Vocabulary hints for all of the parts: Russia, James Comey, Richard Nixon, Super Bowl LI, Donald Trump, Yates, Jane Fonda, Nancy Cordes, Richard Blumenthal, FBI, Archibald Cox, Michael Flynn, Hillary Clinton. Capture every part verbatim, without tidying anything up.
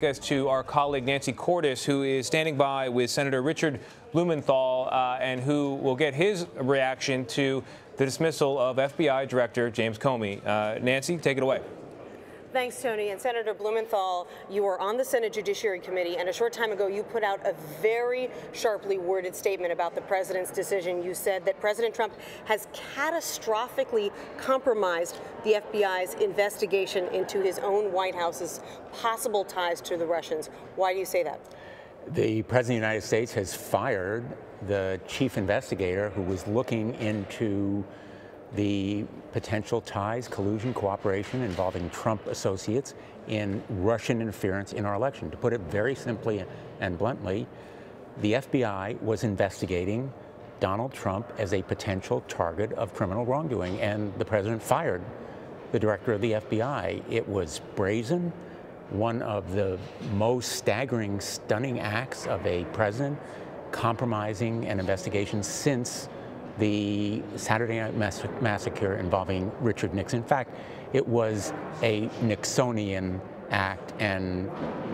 As to our colleague Nancy Cordes, who is standing by with Senator Richard Blumenthal uh, and who will get his reaction to the dismissal of F B I Director James Comey. Uh, Nancy, take it away. Thanks, Tony. And Senator Blumenthal, you were on the Senate Judiciary Committee, and a short time ago you put out a very sharply worded statement about the president's decision. You said that President Trump has catastrophically compromised the F B I's investigation into his own White House's possible ties to the Russians. Why do you say that? The President of the United States has fired the chief investigator who was looking into the potential ties, collusion, cooperation involving Trump associates in Russian interference in our election. To put it very simply and bluntly, the F B I was investigating Donald Trump as a potential target of criminal wrongdoing, and the president fired the director of the F B I. It was brazen, one of the most staggering, stunning acts of a president compromising an investigation since the Saturday Night Massacre involving Richard Nixon. In fact, it was a Nixonian act and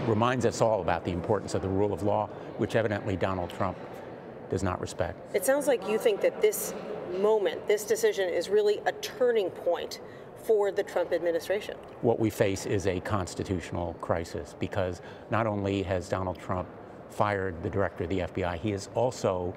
reminds us all about the importance of the rule of law, which evidently Donald Trump does not respect. It sounds like you think that this moment, this decision, is really a turning point for the Trump administration. What we face is a constitutional crisis, because not only has Donald Trump fired the director of the F B I, he is also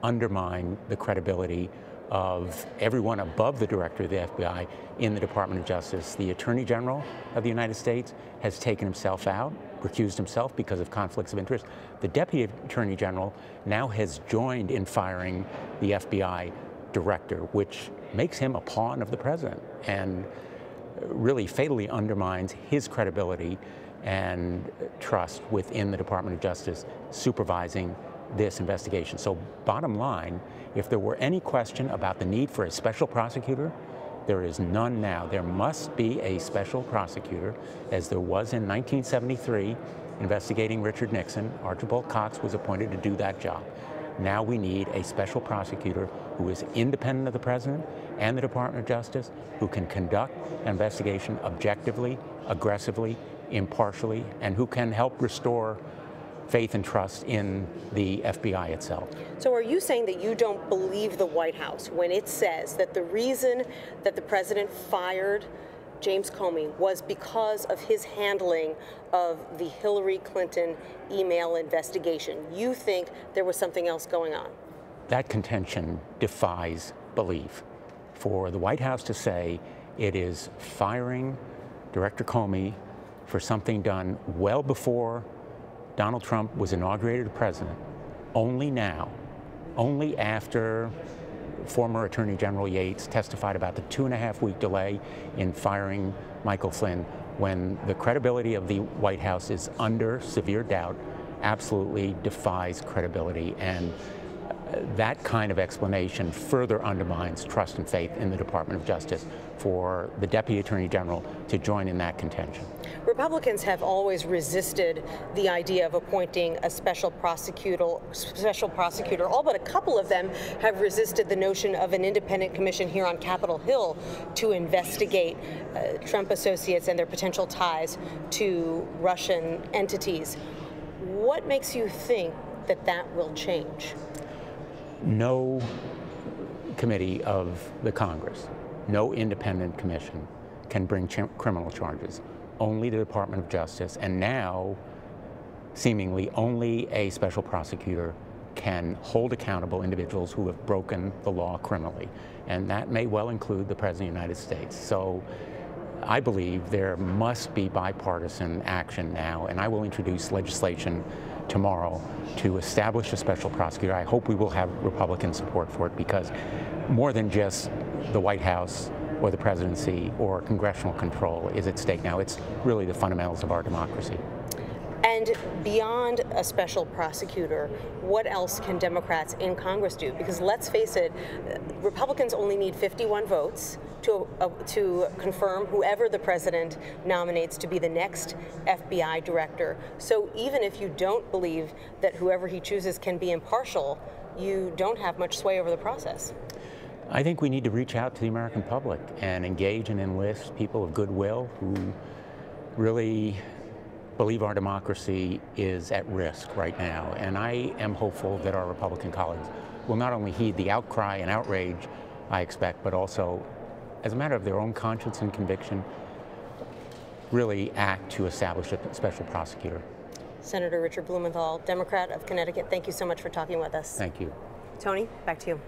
undermine the credibility of everyone above the director of the F B I in the Department of Justice. The Attorney General of the United States has taken himself out, recused himself because of conflicts of interest. The Deputy Attorney General now has joined in firing the F B I director, which makes him a pawn of the president and really fatally undermines his credibility and trust within the Department of Justice supervising this investigation. So bottom line, if there were any question about the need for a special prosecutor, there is none now. There must be a special prosecutor, as there was in nineteen seventy-three investigating Richard Nixon. Archibald Cox was appointed to do that job. Now we need a special prosecutor who is independent of the president and the Department of Justice, who can conduct an investigation objectively, aggressively, impartially, and who can help restore faith and trust in the F B I itself. So are you saying that you don't believe the White House when it says that the reason that the president fired James Comey was because of his handling of the Hillary Clinton email investigation? You think there was something else going on? That contention defies belief. For the White House to say it is firing Director Comey for something done well before Donald Trump was inaugurated president, only now, only after former Attorney General Yates testified about the two and a half week delay in firing Michael Flynn, when the credibility of the White House is under severe doubt, absolutely defies credibility. And that kind of explanation further undermines trust and faith in the Department of Justice for the Deputy Attorney General to join in that contention. Republicans have always resisted the idea of appointing a special prosecutor, special prosecutor. All but a couple of them have resisted the notion of an independent commission here on Capitol Hill to investigate uh, Trump associates and their potential ties to Russian entities. What makes you think that that will change? No committee of the Congress, no independent commission can bring ch criminal charges, only the Department of Justice, and now seemingly only a special prosecutor can hold accountable individuals who have broken the law criminally, and that may well include the President of the United States. So I believe there must be bipartisan action now, and I will introduce legislation tomorrow to establish a special prosecutor. I hope we will have Republican support for it, because more than just the White House or the presidency or congressional control is at stake now. It's really the fundamentals of our democracy. And beyond a special prosecutor, what else can Democrats in Congress do? Because let's face it, Republicans only need fifty-one votes to, uh, to confirm whoever the president nominates to be the next F B I director. So even if you don't believe that whoever he chooses can be impartial, you don't have much sway over the process. I think we need to reach out to the American public and engage and enlist people of goodwill who really believe our democracy is at risk right now. And I am hopeful that our Republican colleagues will not only heed the outcry and outrage I expect, but also, as a matter of their own conscience and conviction, really act to establish a special prosecutor. Senator Richard Blumenthal, Democrat of Connecticut, thank you so much for talking with us. Thank you. Tony, back to you.